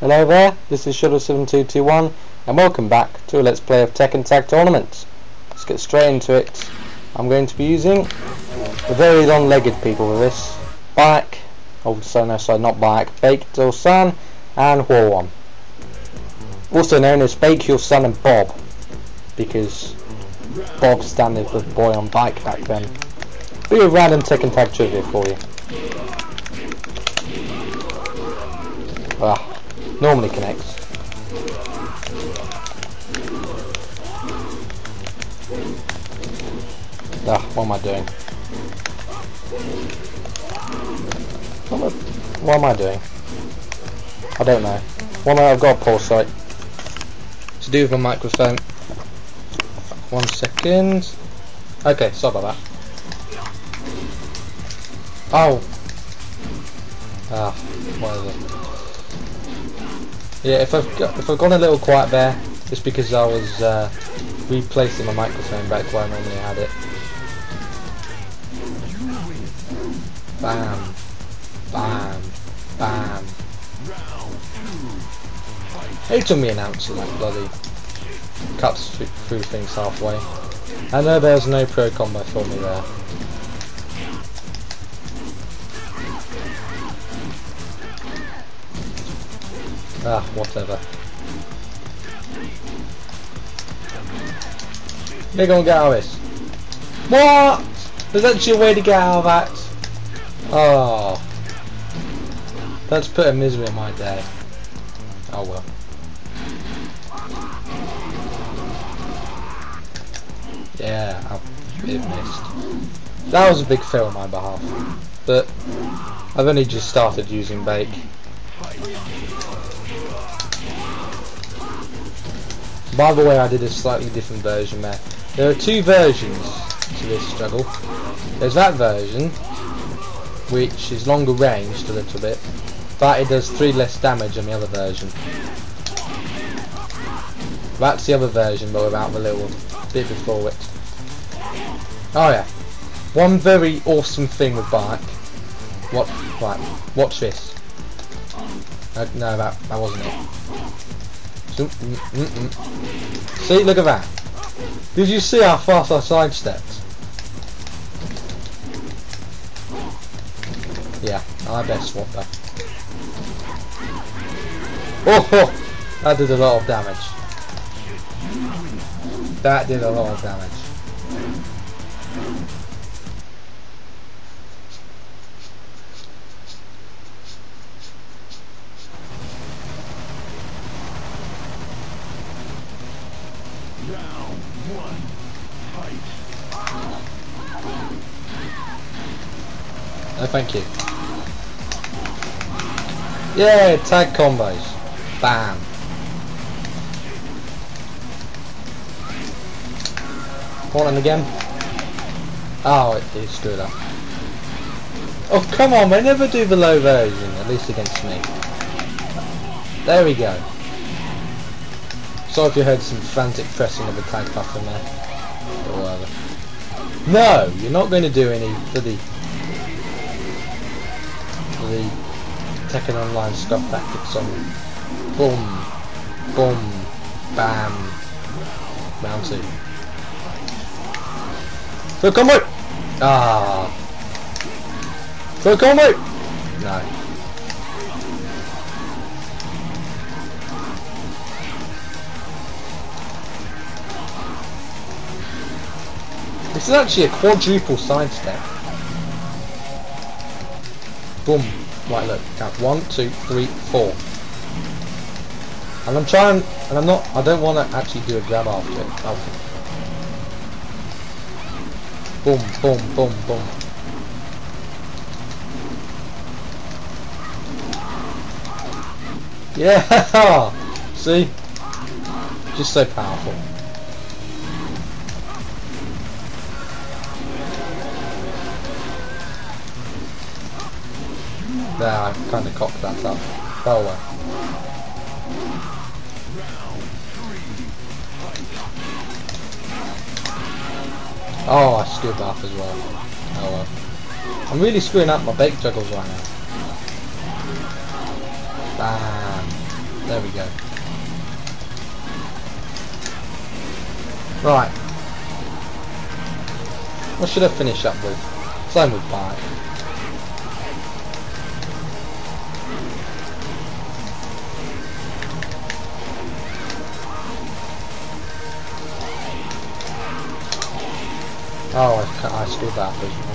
Hello there, this is Shadow7221 and welcome back to a Let's Play of Tekken Tag Tournament. Let's get straight into it. I'm going to be using the very long-legged people with this. Baek, oh sorry, not Baek, Baek, Devil, and Hwoarang. Also known as Baek, Devil, and Bob, because Bob standard for boy on bike back then. Be a random Tekken Tag trivia for you. Ah. Normally connects. Ah, what am I doing? What am I doing? I don't know. One minute, I've got a pause sight. To do with my microphone. 1 second. Okay, sorry about that. Oh! Ah, what is it? Yeah, if I've gone a little quiet there, it's because I was replacing my microphone back where I normally had it. Bam, bam, bam. It took me an ounce of that bloody cuts through things halfway. I know there's no pro combo for me there. Ah, whatever. They're gonna get out of this. What? There's actually a way to get out of that. Oh. That's putting misery in my day. Oh well. Yeah, it missed. That was a big fail on my behalf. But I've only just started using Baek. By the way, I did a slightly different version there. There are two versions to this struggle. There's that version, which is longer ranged a little bit, but it does 3 less damage than the other version. That's the other version, but without the little bit before it. Oh yeah. One very awesome thing with Baek. What? Right. Watch this. No, that wasn't it. See, look at that. Did you see how fast I sidestepped? Yeah, I best swap that. Oh, that did a lot of damage. That did a lot of damage. No, thank you. Yeah, tag combos. Bam. Hold on again. Oh, it screwed up. Oh, come on, they never do the low version, at least against me. There we go. Sorry if you heard some frantic pressing of the tag button there. Or whatever. No, you're not going to do any bloody Tekken Online stuff tactics on me. Boom, boom, bam, round 2. Full combo! Ah! Full combo! No. This is actually a quadruple sidestep. Boom. Right, look, count 1, 2, 3, 4. And I'm trying, and I don't want to actually do a grab after it. Oh. Boom, boom, boom, boom. Yeah! See? Just so powerful. There, I kind of cocked that up. Oh well. Oh, I screwed that up as well. Oh well. I'm really screwing up my Baek juggles right now. Bam. There we go. Right. What should I finish up with? Same with Baek. Oh, I screwed that up, didn't I?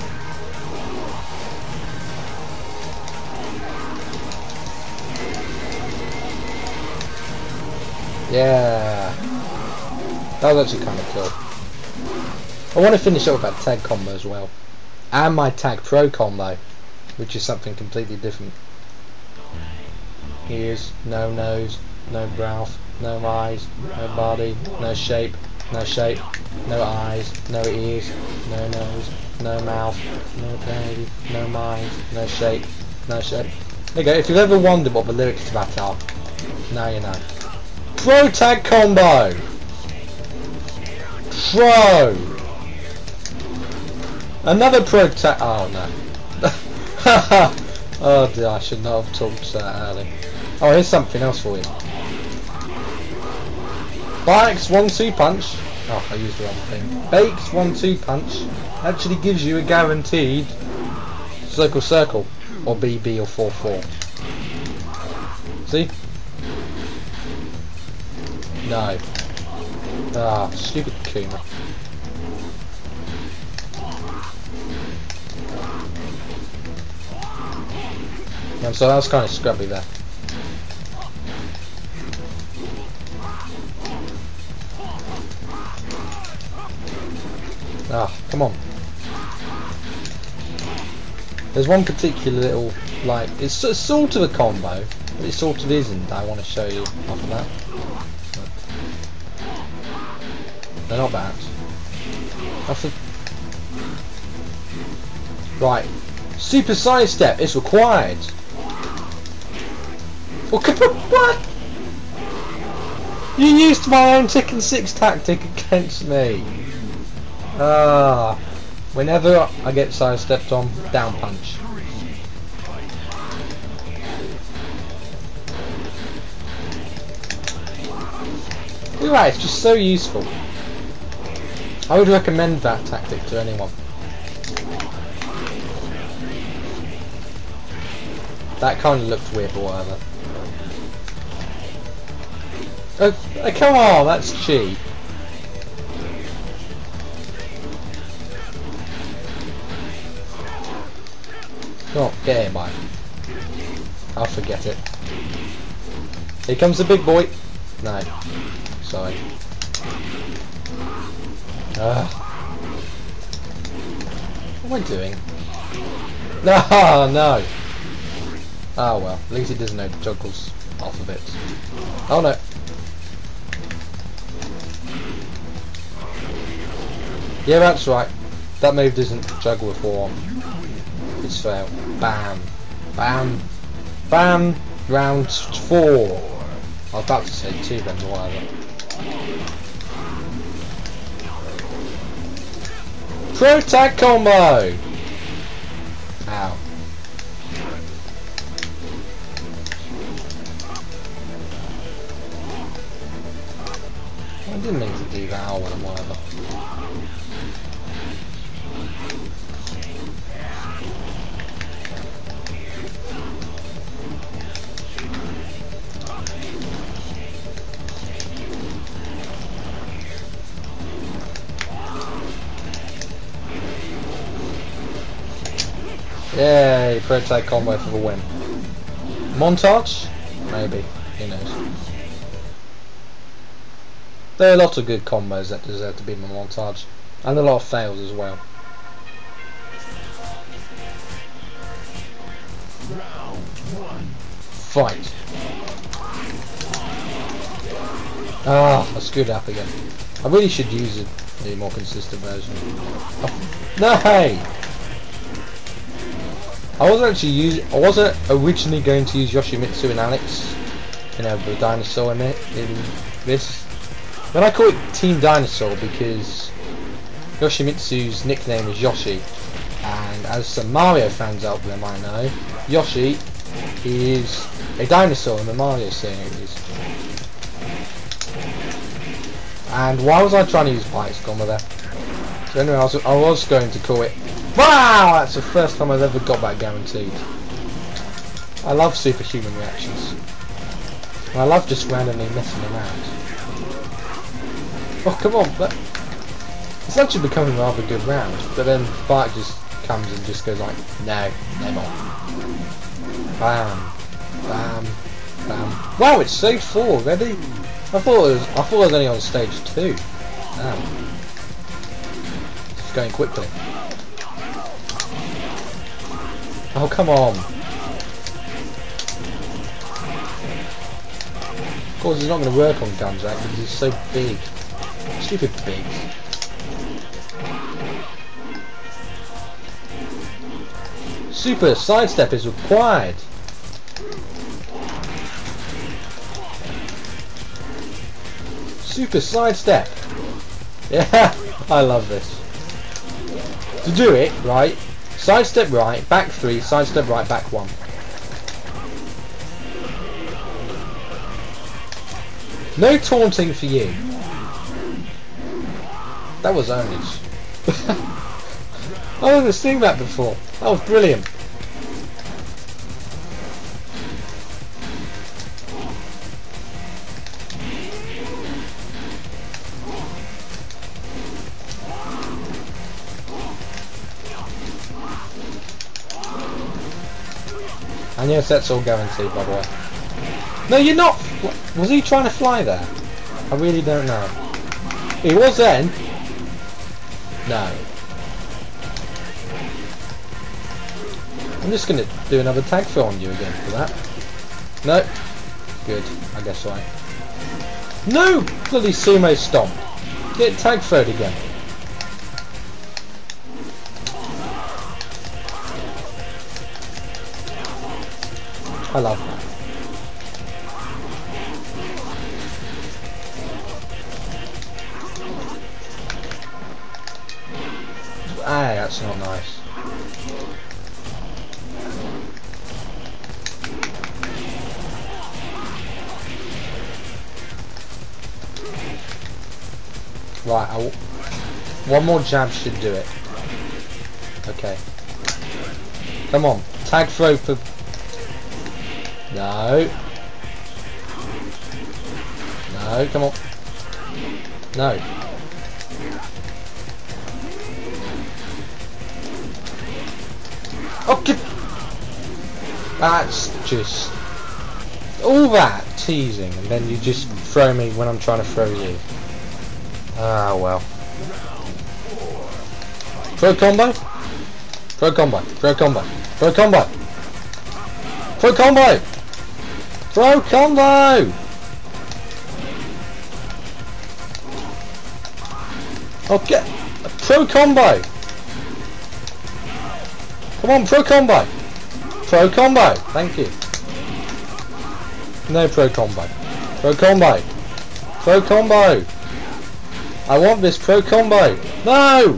Yeah, that was actually kind of cool. I want to finish up with that tag combo as well, and my tag pro combo, which is something completely different. Ears, no nose, no mouth, no eyes, no body, no shape, no shape, no eyes, no ears, no nose, no mouth, no baby, no mind, no shape, no shape. There you go. If you've ever wondered what the lyrics to that are, now you know. Pro tag combo. Pro. Another pro tag. Oh no. Oh dear, I should not have talked that early. Oh, here's something else for you. Baek's 1-2 punch. Oh, I used the wrong thing. Baek's 1-2 punch actually gives you a guaranteed circle circle or BB or 4-4. See? No. Ah, stupid Kuma. And so that was kind of scrubby there. Ah, come on. There's one particular little, like, it's sort of a combo, but it sort of isn't. I want to show you after that. They're not bad. That's a... Right. Super sidestep is required. Well, what? You used my own Tekken 6 tactic against me. Ah. Whenever I get sidestepped on, down punch. You're right, it's just so useful. I would recommend that tactic to anyone. That kind of looked weird, or whatever. Oh, come on, that's cheap. Oh, get him, Mike. I'll forget it. Here comes the big boy. No, sorry. What am I doing? No, oh, no. Oh well, at least he doesn't know juggles off of it. Oh no. Yeah, that's right. That move doesn't juggle with form. It's fail. Bam, bam, bam. Round 4. I was about to say 2 then, or whatever. Pro tag combo! Ow. I didn't mean to do that, or whatever. Yay, pro tag combo for the win. Montage? Maybe. Who knows? There are a lot of good combos that deserve to be in the montage. And a lot of fails as well. Round 1. Fight. Ah, I screwed up again. I really should use a more consistent version. Oh, no, hey! I wasn't originally going to use Yoshimitsu and Alex, you know, the dinosaur in this. Then I call it Team Dinosaur because Yoshimitsu's nickname is Yoshi, and as some Mario fans out there might know, Yoshi is a dinosaur in the Mario series. And why was I trying to use Pike's comma there? So anyway, I was going to call it... Wow! That's the first time I've ever got that guaranteed. I love superhuman reactions. And I love just randomly messing around. Oh, come on, but... It's actually becoming a rather good round, but then Baek just comes and just goes like, no, never. Bam, bam, bam. Wow, it's stage 4 already. I thought it was only on stage 2. Damn. It's going quickly. Oh, come on. Of course, it's not going to work on Guns Rack because it's so big. Stupid big. Super sidestep is required. Super sidestep. Yeah, I love this. To do it right, sidestep right, back 3, sidestep right, back 1. No taunting for you. That was ownage. I've never seen that before. That was brilliant. And yes, that's all guaranteed, by the way. No, you're not! Was he trying to fly there? I really don't know. He was then. No. I'm just going to do another tag throw on you again for that. No. Good. I guess right. No! Bloody sumo stomp. Get tag throwed again. I love that. Ah, that's not nice. Right, one more jab should do it. Okay. Come on, tag throw for... No. No, come on. No. Okay. That's just... All that teasing, and then you just throw me when I'm trying to throw you. Ah, well. Throw combo. Throw combo. Throw combo. Throw combo. Throw combo. Throw combo! Okay, pro combo! Come on, pro combo! Pro combo! Thank you. No pro combo. Pro combo! Pro combo! I want this pro combo! No!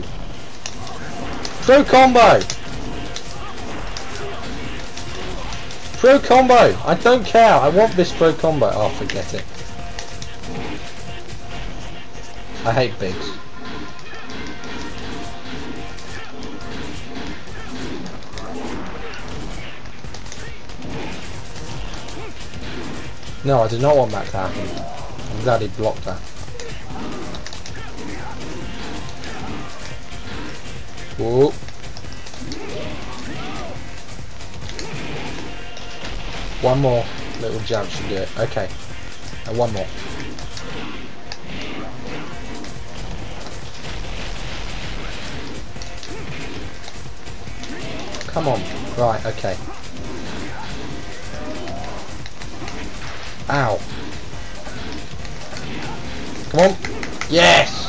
Pro combo! Pro combo! I don't care! I want this pro combo! Oh, forget it. I hate bigs. No, I did not want that to happen. I'm glad he blocked that. Whoa. One more little jab should do it. Okay. And one more. Come on. Right, okay. Ow. Come on. Yes!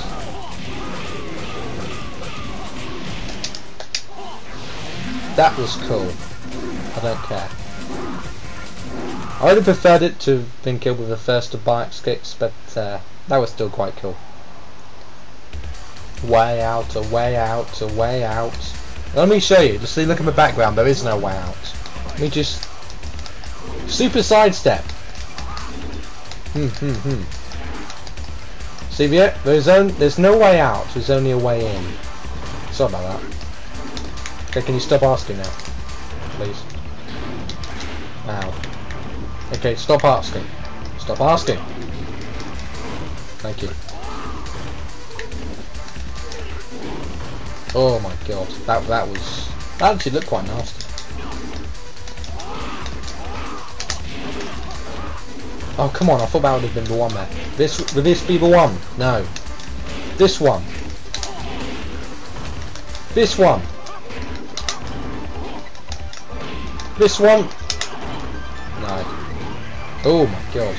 That was cool. I don't care. I would have preferred it to have been killed with the first of Baek's kicks, but that was still quite cool. Way out, a way out, a way out. Let me show you. Just see, look at my background. There is no way out. Let me just... Super sidestep. See, yeah, there's no way out. There's only a way in. Sorry about that. Okay, can you stop asking now, please? Ow. Okay, stop asking. Stop asking. Thank you. Oh my god, that was... That actually looked quite nasty. Oh come on, I thought that would have been the one there. Would this be the one? No. This one. This one. This one. No. Oh my god.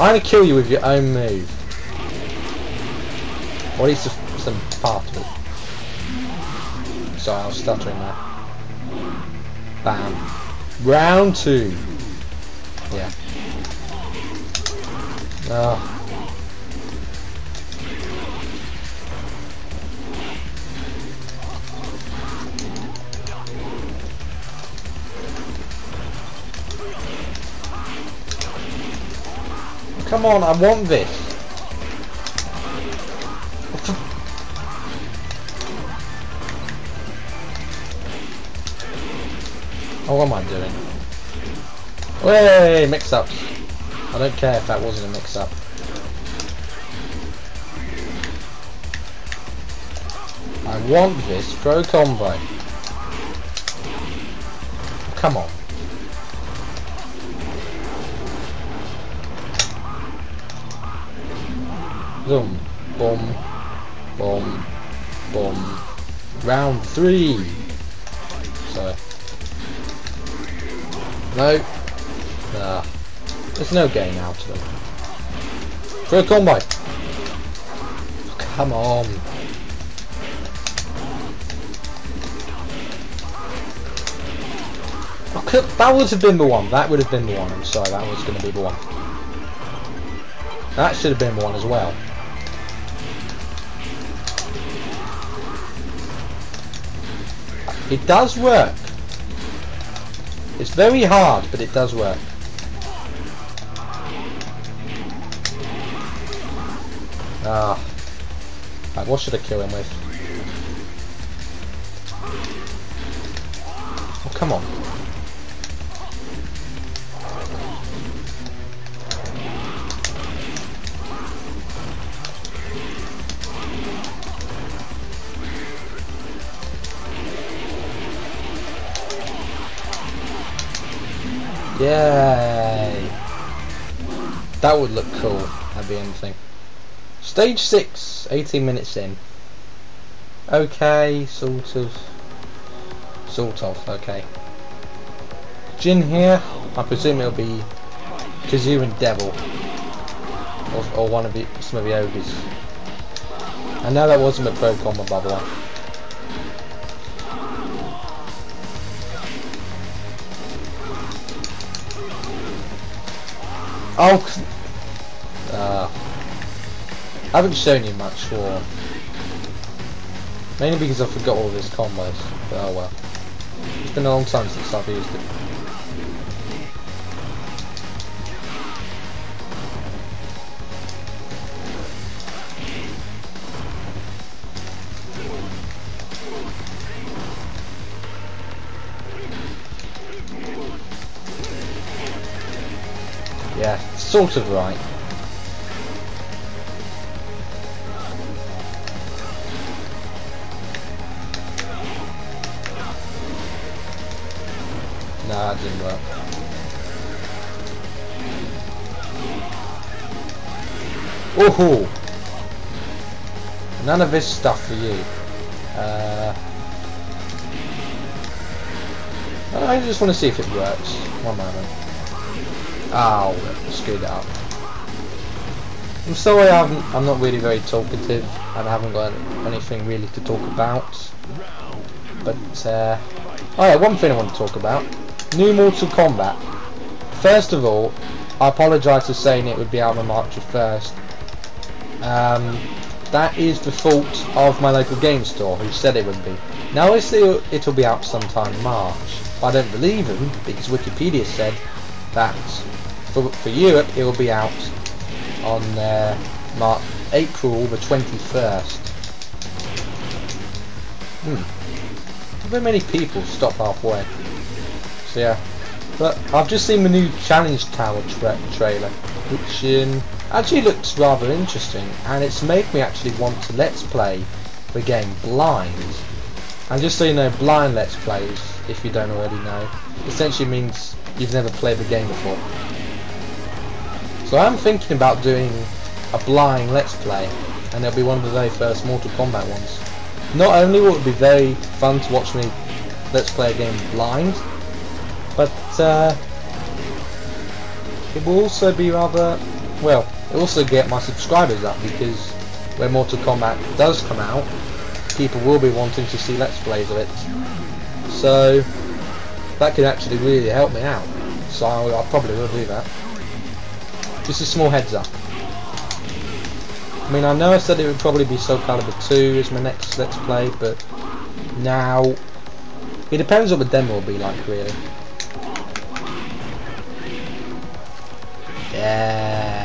I'm gonna kill you with your own move. Or at least some part of it. Sorry, I was stuttering there. Bam. Round two. Yeah. Oh. Come on, I want this. Oh, what am I doing? Hey, mix-ups. I don't care if that wasn't a mix-up. I want this throw combo. Come on. Zoom. Boom. Boom. Boom. Round three. Sorry. No. Nah. There's no getting out of it. Throw combo! Come on. Oh, that would have been the one. That would have been the one. I'm sorry, that was going to be the one. That should have been the one as well. It does work. It's very hard, but it does work. Ah. Right, what should I kill him with? Oh, come on. Yay! That would look cool. That'd be interesting. Stage 6, 18 minutes in. Okay, sort of, okay. Jin here, I presume it'll be Kazuya and Devil. Or one of the, some of the Ogres. I know that wasn't a pro combo, by the way. I haven't shown you much for, mainly because I forgot all these combos, but oh well, it's been a long time since I've used it. Yeah, sort of right. Nah, that didn't work. Oh-ho! None of this stuff for you. I just want to see if it works. One moment. Ow, screwed it up. I'm sorry, I'm not really very talkative and I haven't got anything really to talk about. But, alright, one thing I want to talk about. New Mortal Kombat. First of all, I apologise for saying it would be out on March 1st. That is the fault of my local game store who said it would be. Now it'll be out sometime in March. But I don't believe him because Wikipedia said that for Europe it will be out on April the 21st. How many people stop halfway? So yeah, but I've just seen the new Challenge Tower trailer, which actually looks rather interesting, and it's made me actually want to let's play the game blind. And just so you know, blind let's plays, if you don't already know, essentially means you've never played the game before. So I'm thinking about doing a blind let's play, and it'll be one of the very first Mortal Kombat ones. Not only will it be very fun to watch me let's play a game blind, but it will also be rather, well, it'll also get my subscribers up, because when Mortal Kombat does come out, people will be wanting to see let's plays of it. So that could actually really help me out. So I probably will do that. Just a small heads up. I mean, I know I said it would probably be Soul Calibur 2 is my next let's play, but now it depends what the demo will be like, really. Yeah.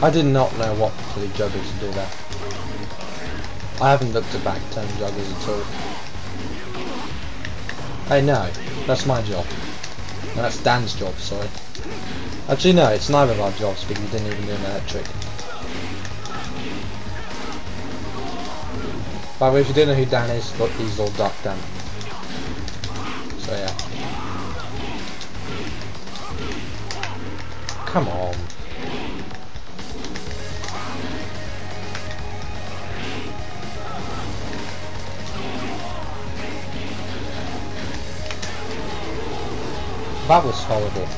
I did not know what silly juggers to do there. I haven't looked at back-turn juggers at all. Hey, no, that's my job. No, that's Dan's job, sorry. Actually, no, it's neither of our jobs because we didn't even do an electric. By the way, if you don't know who Dan is, look, he's all Dark Dan. So, yeah. Come on. That was horrible.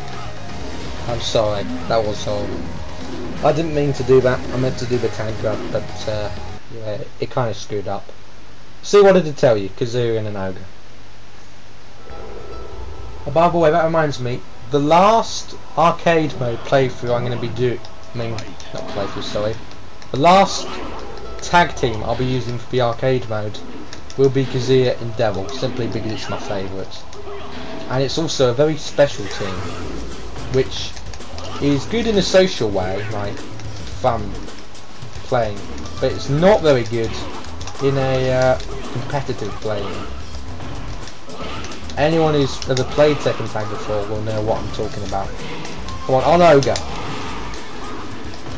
I'm sorry, that was horrible. I didn't mean to do that, I meant to do the tank grab, but yeah, it kind of screwed up. See, what did it tell you? Kazuya and an Ogre. Oh, by the way, that reminds me, the last arcade mode playthrough I'm going to be doing, I mean, not playthrough, sorry, the last tag team I'll be using for the arcade mode will be Kazuya and Devil, simply because it's my favourite. And it's also a very special team, which is good in a social way, like fun playing, but it's not very good in a competitive playing. Anyone who's ever played Tekken Tag before will know what I'm talking about. Come on, Ogre!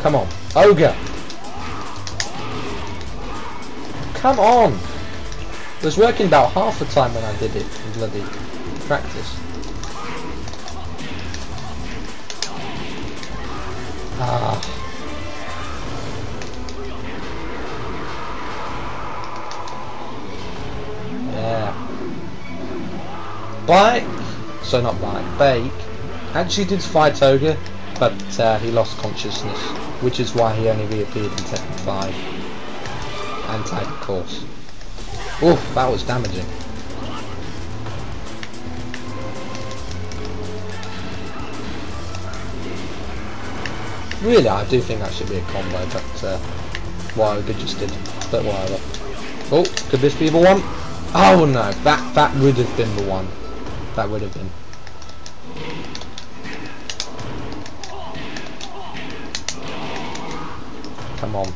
Come on, Ogre! Come on! It was working about half the time when I did it, bloody practice. Yeah. Baek actually did fight Ogre, but he lost consciousness, which is why he only reappeared in Tekken 5 and Tag, of course. Oof, that was damaging. Really, I do think that should be a combo, but what Ogre just did. But whatever. Oh, could this be the one? Oh no, that would have been the one. That would have been. Come on.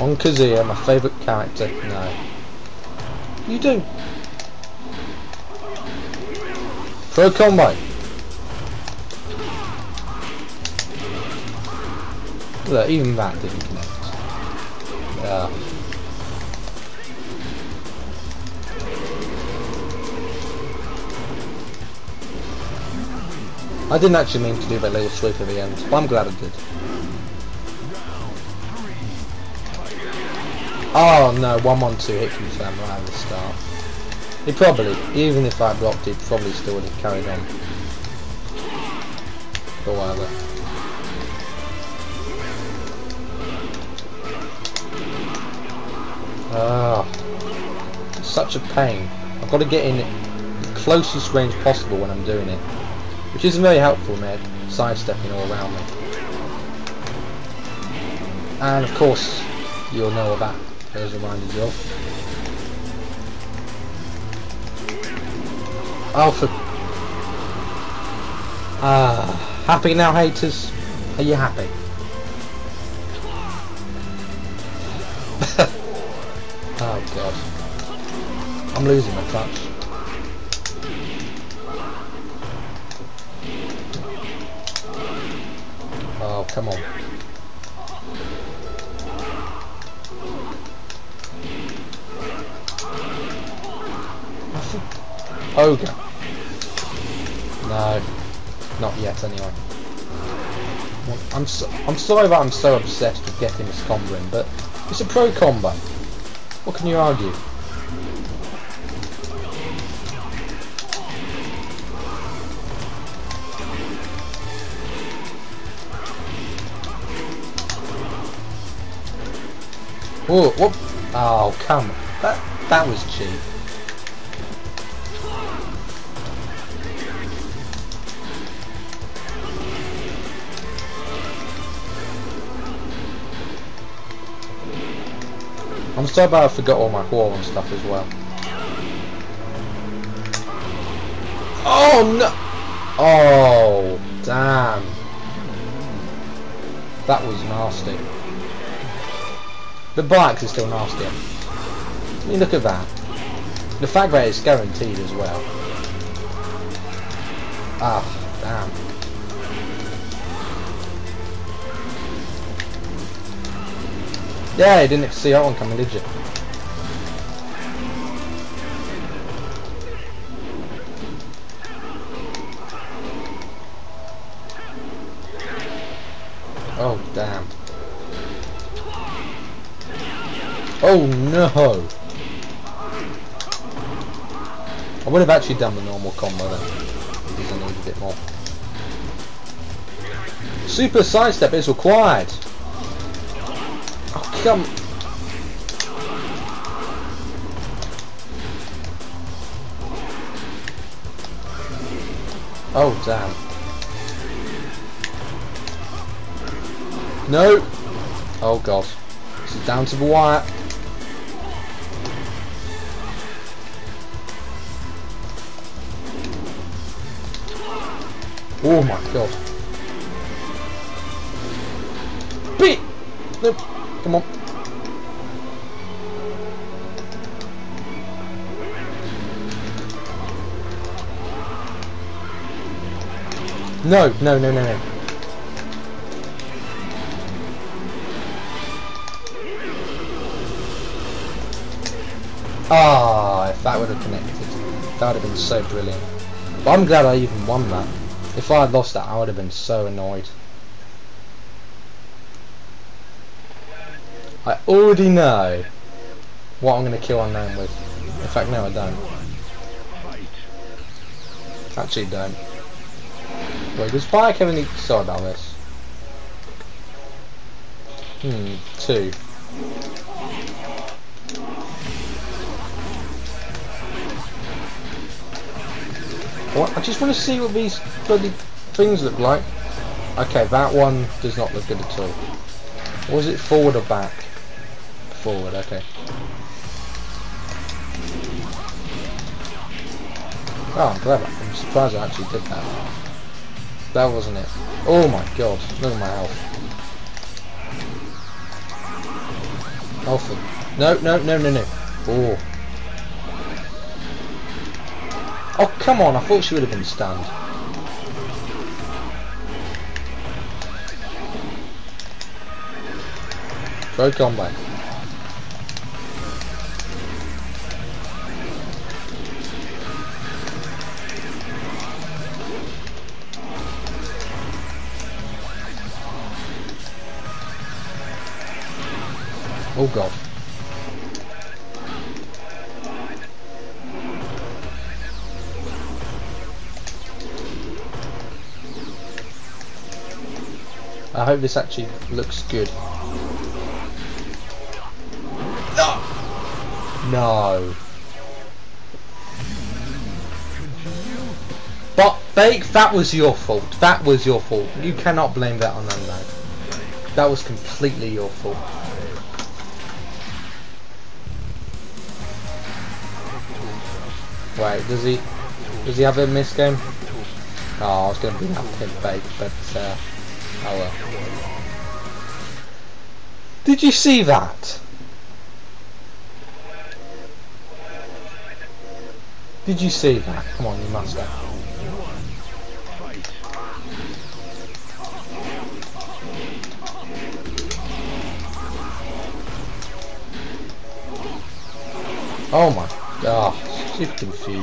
On Kazuya, my favourite character. No. You do. Pro combo. Look, even that didn't connect. Yeah. I didn't actually mean to do that little sweep at the end, but I'm glad I did. Oh no, 1-1-2 hit confirm right at the start. He probably, even if I blocked it, probably still would have carried on. But whatever. Ah, such a pain. I've got to get in the closest range possible when I'm doing it. which isn't very helpful when they're sidestepping all around me. And of course, you'll know of that, as a reminder, Joe. Alpha. Happy now, haters? Are you happy? Oh god. I'm losing my traps. Oh, come on. Ogre. No. Not yet, anyway. Well, I'm sorry that I'm so obsessed with getting this combo in, but it's a pro combo. What can you argue? Oh, whoop! Oh, come on. That was cheap. I'm so bad I forgot all my Hwoarang stuff as well. Oh no! Oh, damn. That was nasty. The bikes are still nastier. I mean, look at that. The fact that it's guaranteed as well. Ah, damn. Yeah, you didn't see that one coming, did you? Oh, damn. Oh, no! I would have actually done the normal combo then. Because I needed it more. Super sidestep is required! Come. Oh damn. No. Oh god. This is down to the wire. Oh my god. Beat. Nope. Come on. No, no, no, no, no. Ah, if that would have connected, that would have been so brilliant. But I'm glad I even won that. If I had lost that, I would have been so annoyed. I already know what I'm going to kill Unknown with. In fact, no, I don't. Actually, don't. Wait, does Baek have any... Sorry about this. Two. What? I just want to see what these bloody things look like. Okay, that one does not look good at all. Was it forward or back? Forward, okay. Oh, I'm clever. I'm surprised I actually did that. That wasn't it. Oh my god, look at my health. Health. No, no, no, no, no. Oh. Oh, come on, I thought she would have been stunned. Pro combat. Oh god. I hope this actually looks good. No! No. But Baek, that was your fault. That was your fault. You cannot blame that on Unknown. That was completely your fault. Wait, does he have him this game? Oh, I was going to bring up him Baek, but oh well. Did you see that? Did you see that? Come on, you must have. Oh my god, oh, it's confusing.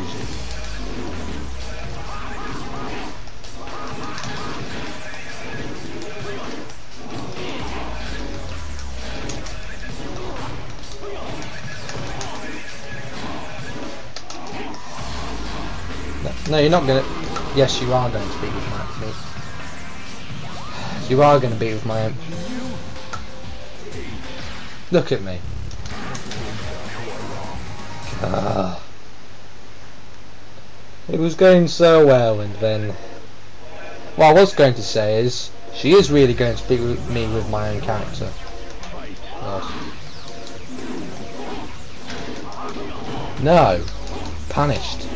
No, you're not gonna. Yes, you are going to be with my imp. You are going to be with my imp. Look at me. It was going so well, and then what I was going to say is she is really going to be with me with my own character. Oh. No, punished.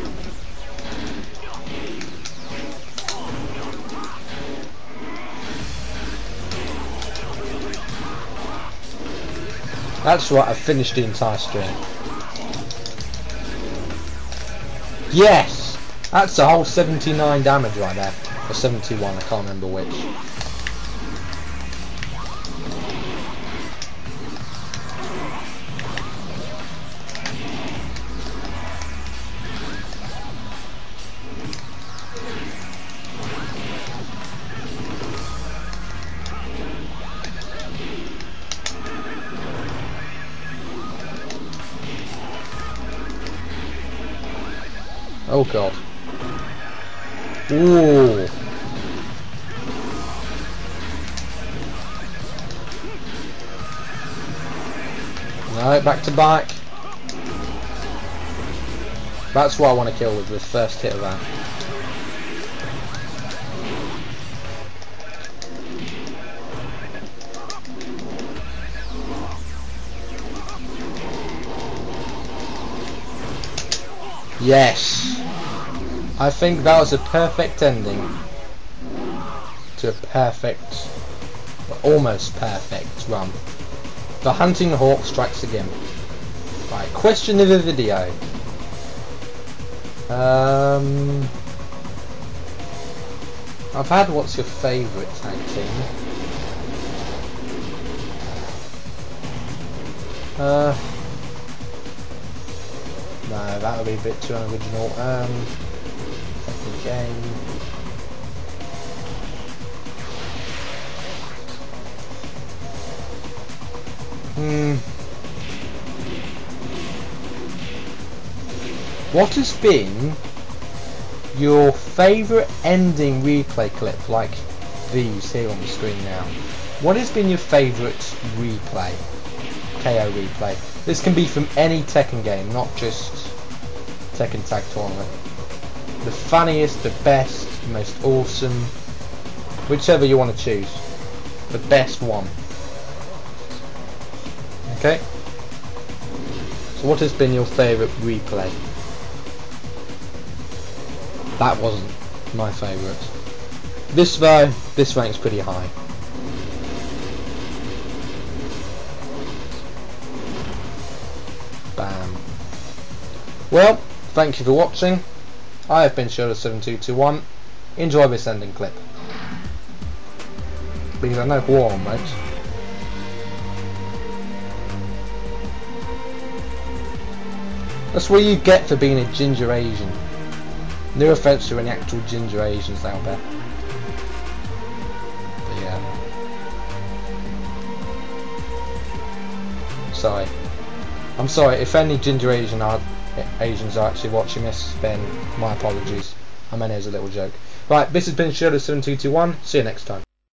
That's right, I finished the entire stream. Yes! That's a whole 79 damage right there. Or 71, I can't remember which. Oh god. Ooh. Right, back to back. That's what I want to kill with the first hit of that. Yes. I think that was a perfect ending to a perfect, almost perfect run. The hunting hawk strikes again. Right, question of the video. I've had what's your favourite tag team? No, that would be a bit too unoriginal. Game. What has been your favourite ending replay clip, like these here on the screen now? What has been your favourite replay? KO replay. This can be from any Tekken game, not just Tekken Tag Tournament. The funniest, the best, the most awesome, whichever you want to choose. The best one. Okay? So what has been your favourite replay? That wasn't my favourite. This though, this ranks pretty high. Bam. Well, thank you for watching. I have been Shadow7221. Enjoy this ending clip. Because I know Hwoarang, mate. That's what you get for being a ginger Asian. No offense to any actual ginger Asians out there. But yeah. Sorry. I'm sorry, if any ginger Asian are... Asians are actually watching this, then my apologies. I meant it as a little joke. Right, this has been Shadow7221. See you next time.